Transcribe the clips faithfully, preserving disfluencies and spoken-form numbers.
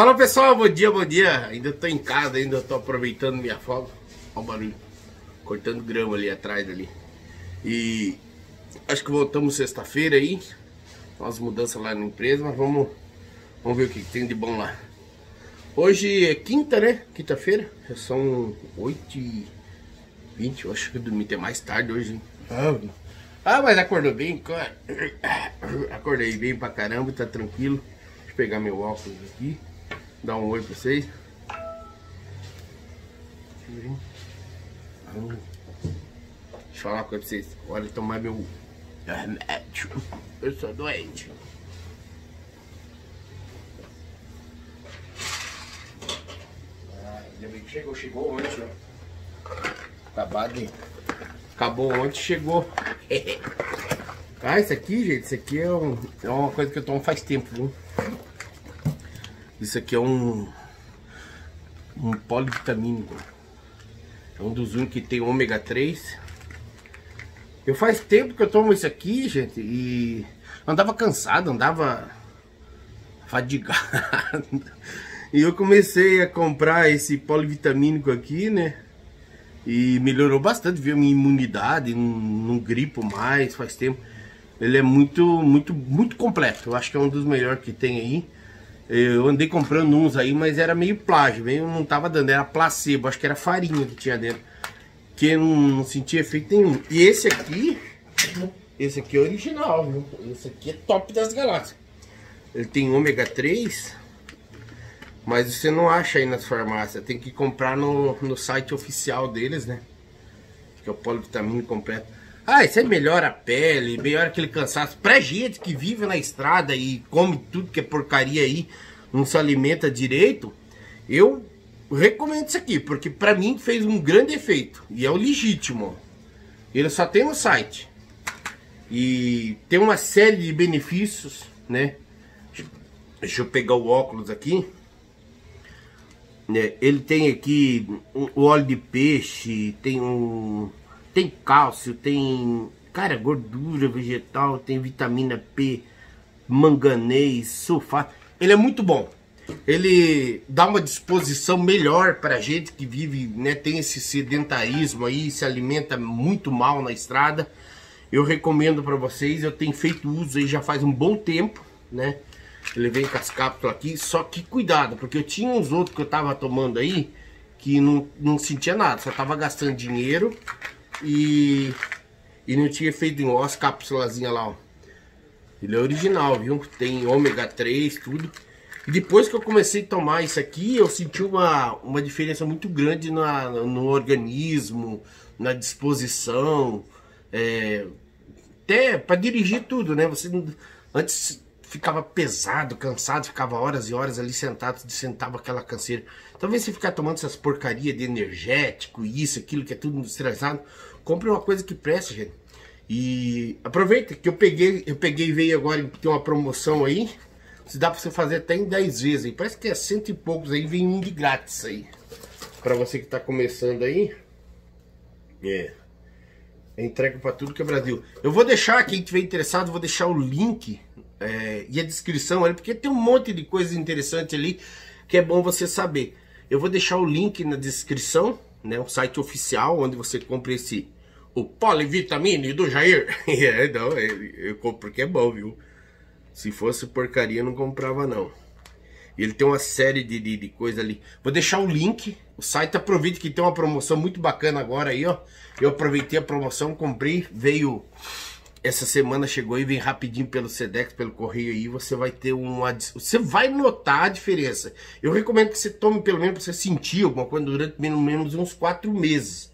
Fala pessoal, bom dia, bom dia. Ainda tô em casa, ainda tô aproveitando minha folga. Olha o barulho, cortando grama ali atrás ali. E acho que voltamos sexta-feira aí. As mudanças lá na empresa, mas vamos, vamos ver o que tem de bom lá. Hoje é quinta, né? Quinta-feira. Já são oito e vinte, eu acho que eu dormi até mais tarde hoje, hein? Ah, mas acordou bem, acordei bem pra caramba, tá tranquilo. Deixa eu pegar meu óculos aqui, dar um oi pra vocês. Deixa eu falar com vocês. Olha, tomar meu remédio. Eu sou doente. Ah, ainda bem que chegou, chegou ontem, ó. Acabado, hein? Acabou ontem, chegou. Ah, isso aqui, gente, isso aqui é, um, é uma coisa que eu tomo faz tempo, viu? Isso aqui é um, um polivitamínico. É um dos únicos que tem ômega três. Eu faz tempo que eu tomo isso aqui, gente, e andava cansado, andava fadigado. E eu comecei a comprar esse polivitamínico aqui, né? E melhorou bastante, viu? Minha imunidade, não, não gripo mais, faz tempo. Ele é muito, muito, muito completo. Eu acho que é um dos melhores que tem aí. Eu andei comprando uns aí, mas era meio plágio, meio não tava dando, era placebo, acho que era farinha que tinha dentro. Que não, não sentia efeito nenhum. E esse aqui, esse aqui é original, viu? Esse aqui é top das galáxias. Ele tem ômega três. Mas você não acha aí nas farmácias, tem que comprar no, no site oficial deles, né? Que é o polivitamínico completo. Ah, isso aí melhora a pele, melhora aquele cansaço. Pra gente que vive na estrada e come tudo que é porcaria aí, não se alimenta direito, eu recomendo isso aqui, porque pra mim fez um grande efeito. E é o legítimo. Ele só tem no site. E tem uma série de benefícios, né? Deixa eu pegar o óculos aqui. Ele tem aqui o óleo de peixe, tem um, tem cálcio, tem, cara, gordura vegetal, tem vitamina P, manganês, sulfato. Ele é muito bom. Ele dá uma disposição melhor pra gente que vive, né, tem esse sedentarismo aí, se alimenta muito mal na estrada. Eu recomendo pra vocês, eu tenho feito uso aí já faz um bom tempo, né? Eu levei com as cápsulas aqui, só que cuidado, porque eu tinha uns outros que eu tava tomando aí, que não, não sentia nada, só tava gastando dinheiro e, e não tinha feito, ó, as cápsulazinhas lá, ó. Ele é original, viu? Tem ômega três, tudo. E depois que eu comecei a tomar isso aqui, eu senti uma, uma diferença muito grande na, no organismo, na disposição, é, até pra dirigir tudo, né? Você antes ficava pesado, cansado, ficava horas e horas ali sentado, sentava aquela canseira. Talvez você ficar tomando essas porcarias de energético, isso, aquilo, que é tudo industrializado. Compre uma coisa que presta, gente. E aproveita que eu peguei, eu peguei e veio agora, tem uma promoção aí. Se dá pra você fazer até em dez vezes aí. Parece que é cento e poucos aí, vem um de grátis aí. Pra você que tá começando aí. É. Entrega pra tudo que é Brasil. Eu vou deixar, quem tiver interessado, vou deixar o link. É, e a descrição ali, porque tem um monte de coisa interessante ali que é bom você saber. Eu vou deixar o link na descrição, né, o site oficial onde você compra esse, o polivitamínico do Jair. É, não, eu compro porque é bom, viu? Se fosse porcaria eu não comprava, não. Ele tem uma série de, de, de coisa ali. Vou deixar o link, o site. Aproveita que tem uma promoção muito bacana agora aí, ó. Eu aproveitei a promoção, comprei, veio... Essa semana chegou e vem rapidinho pelo Sedex, pelo correio aí, você vai ter uma... Você vai notar a diferença. Eu recomendo que você tome pelo menos, pra você sentir alguma coisa durante pelo menos uns quatro meses.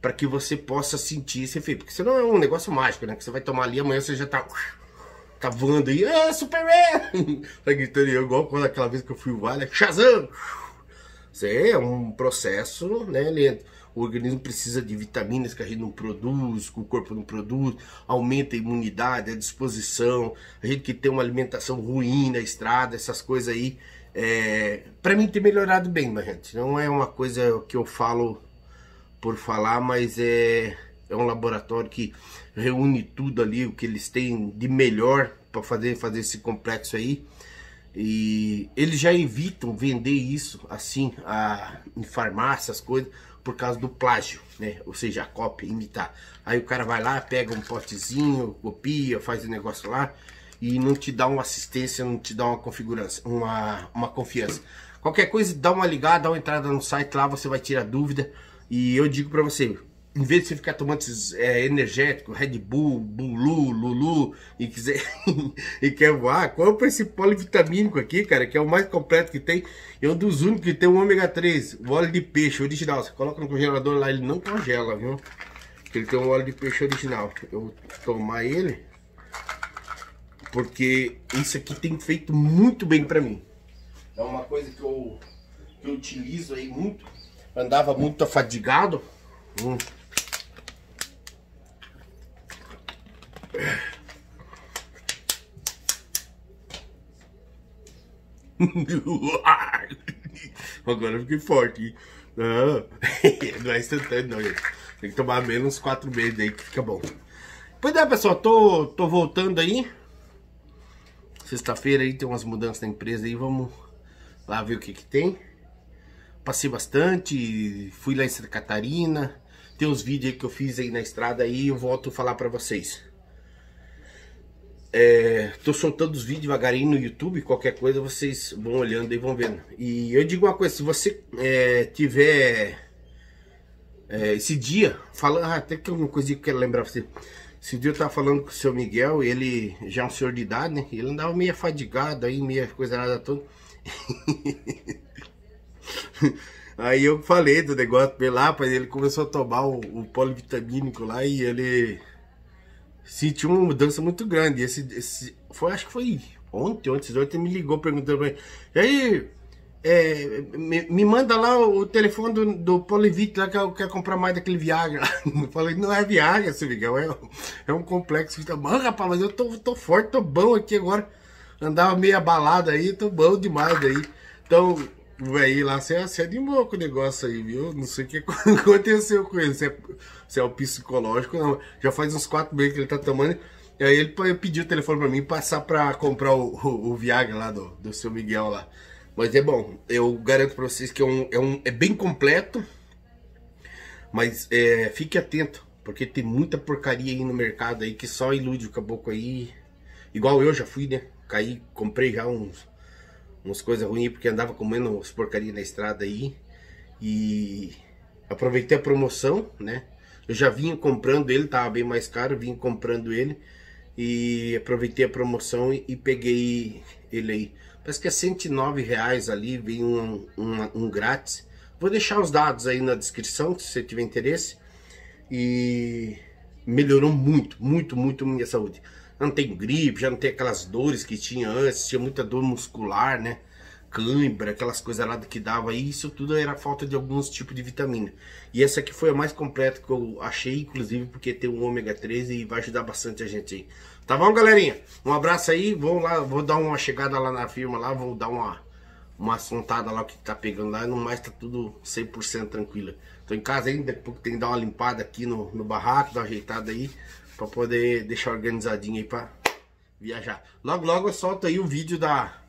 Pra que você possa sentir esse efeito. Porque isso não é um negócio mágico, né? Que você vai tomar ali, amanhã você já tá... Tá voando aí, ah, Superman! Tá gritando aí, igual quando aquela vez que eu fui o Vale, Shazam! Isso é um processo, né, lento. O organismo precisa de vitaminas que a gente não produz, que o corpo não produz, aumenta a imunidade, a disposição. A gente que tem uma alimentação ruim na estrada, essas coisas aí. É... Pra mim tem melhorado bem, mas gente, não é uma coisa que eu falo por falar, mas é, é um laboratório que reúne tudo ali, o que eles têm de melhor para fazer, fazer esse complexo aí. E eles já evitam vender isso assim a, em farmácias, coisas, por causa do plágio, né? Ou seja, a cópia, imitar. Aí o cara vai lá, pega um potezinho, copia, faz o negócio lá e não te dá uma assistência, não te dá uma configuração, uma, uma confiança. Qualquer coisa, dá uma ligada, dá uma entrada no site lá, você vai tirar dúvida. E eu digo pra você, em vez de você ficar tomando esses é, energéticos, Red Bull, Bulu, Lulu, e quiser e quer voar, compra esse polivitamínico aqui, cara, que é o mais completo que tem. É um dos únicos que tem o ômega três, o óleo de peixe original. Você coloca no congelador lá, ele não congela, viu? Ele tem um óleo de peixe original. Eu vou tomar ele, porque isso aqui tem feito muito bem pra mim. É uma coisa que eu, que eu utilizo aí muito. Andava muito afadigado. Hum. Agora eu fiquei forte. Não, não é instantâneo, não, gente. Tem que tomar menos quatro meses aí que fica bom. Pois é, pessoal, tô, tô voltando aí. Sexta-feira aí tem umas mudanças na empresa aí. Vamos lá ver o que que tem. Passei bastante, fui lá em Santa Catarina. Tem uns vídeos aí que eu fiz aí na estrada aí, eu volto a falar pra vocês. É, tô soltando os vídeos devagarinho no YouTube, qualquer coisa vocês vão olhando e vão vendo. E eu digo uma coisa, se você é, tiver é, esse dia, falando, ah, até que alguma coisa que eu quero lembrar pra você. Esse dia eu tava falando com o seu Miguel, ele já é um senhor de idade, né? Ele andava meio afadigado aí, meio coisa nada toda. Aí eu falei do negócio dele lá, mas ele começou a tomar o, o polivitamínico lá e ele sentiu uma mudança muito grande. Esse, esse, foi, acho que foi ontem, ontem, ontem ele me ligou perguntando pra mim. E aí, é, me, me manda lá o, o telefone do, do Polivit lá que eu quero comprar mais daquele Viagra. Eu falei, não é Viagra, seu Miguel, é, é um complexo. Mano, rapaz, mas eu tô, tô forte, tô bom aqui agora. Andava meio abalado aí, tô bom demais aí. Então... Véi, lá você animou com o negócio aí, viu? Não sei o que aconteceu com ele, se é, se é o psicológico, não. Já faz uns quatro meses que ele tá tomando. E aí ele pediu o telefone pra mim passar pra comprar o, o, o Viagra lá do, do seu Miguel lá. Mas é bom, eu garanto pra vocês que é, um, é, um, é bem completo. Mas é, fique atento, porque tem muita porcaria aí no mercado aí que só ilude o caboclo aí. Igual eu já fui, né? Caí, comprei já uns... umas coisas ruins, porque andava comendo as porcarias na estrada aí. E aproveitei a promoção, né? Eu já vinha comprando ele, tava bem mais caro, vinha comprando ele. E aproveitei a promoção e, e peguei ele aí. Parece que é cento e nove reais ali, vem um, um, um grátis. Vou deixar os dados aí na descrição, se você tiver interesse. E melhorou muito, muito, muito a minha saúde. Não tem gripe, já não tem aquelas dores que tinha antes, tinha muita dor muscular, né? Cãibra, aquelas coisas lá que dava, e isso tudo era falta de alguns tipos de vitamina. E essa aqui foi a mais completa que eu achei, inclusive porque tem um ômega três e vai ajudar bastante a gente aí. Tá bom, galerinha? Um abraço aí, vou lá, vou dar uma chegada lá na firma, lá, vou dar uma, uma assuntada lá o que tá pegando lá, no mais tá tudo cem por cento tranquilo. Tô em casa ainda, daqui a pouco tem que dar uma limpada aqui no, no barraco, dar uma ajeitada aí. Pra poder deixar organizadinho aí pra viajar. Logo, logo eu solto aí o vídeo da,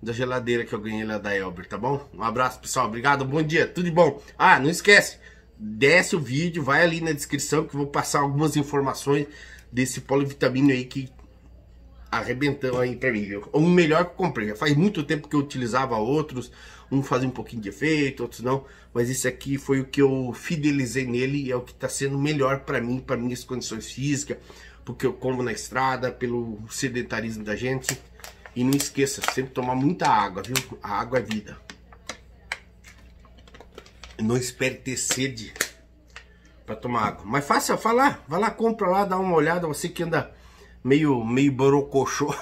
da geladeira que eu ganhei lá da Elber, tá bom? Um abraço, pessoal. Obrigado, bom dia, tudo de bom. Ah, não esquece, desce o vídeo, vai ali na descrição que eu vou passar algumas informações desse polivitamínico aí que arrebentou aí pra mim, viu? O melhor que eu comprei. Já faz muito tempo que eu utilizava outros. Um fazia um pouquinho de efeito, outros não. Mas esse aqui foi o que eu fidelizei nele e é o que tá sendo melhor pra mim, pra minhas condições físicas, porque eu como na estrada, pelo sedentarismo da gente. E não esqueça, sempre tomar muita água, viu? A água é vida. Não espere ter sede pra tomar água. Mas faça, vai lá, vai lá, compra lá, dá uma olhada, você que anda... Meio, meio borocochô.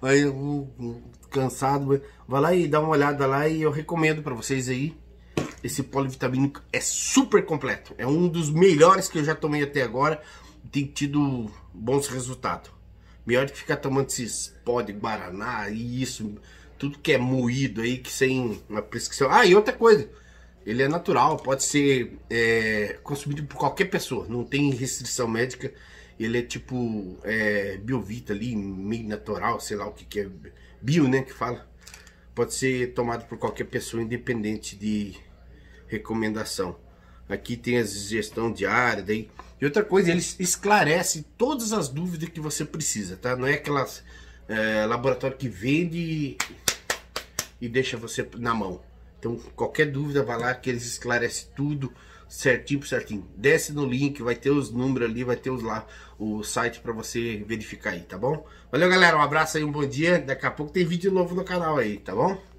Aí, cansado. Vai lá e dá uma olhada lá. E eu recomendo pra vocês aí. Esse polivitamínico é super completo. É um dos melhores que eu já tomei até agora. Tem tido bons resultados. Melhor do que ficar tomando esses pó de guaraná e isso. Tudo que é moído aí, que sem uma prescrição. Ah, e outra coisa. Ele é natural. Pode ser é, consumido por qualquer pessoa. Não tem restrição médica. Ele é tipo é, Biovita ali, meio natural, sei lá o que que é bio, né, que fala, pode ser tomado por qualquer pessoa independente de recomendação. Aqui tem a gestão diária, daí. E outra coisa, eles esclarecem todas as dúvidas que você precisa, tá? Não é aquelas é, laboratório que vende e, e deixa você na mão. Então, qualquer dúvida, vai lá que eles esclarecem tudo certinho, certinho. Desce no link, vai ter os números ali, vai ter os lá, o site para você verificar aí, tá bom? Valeu, galera, um abraço aí, um bom dia. Daqui a pouco tem vídeo novo no canal aí, tá bom?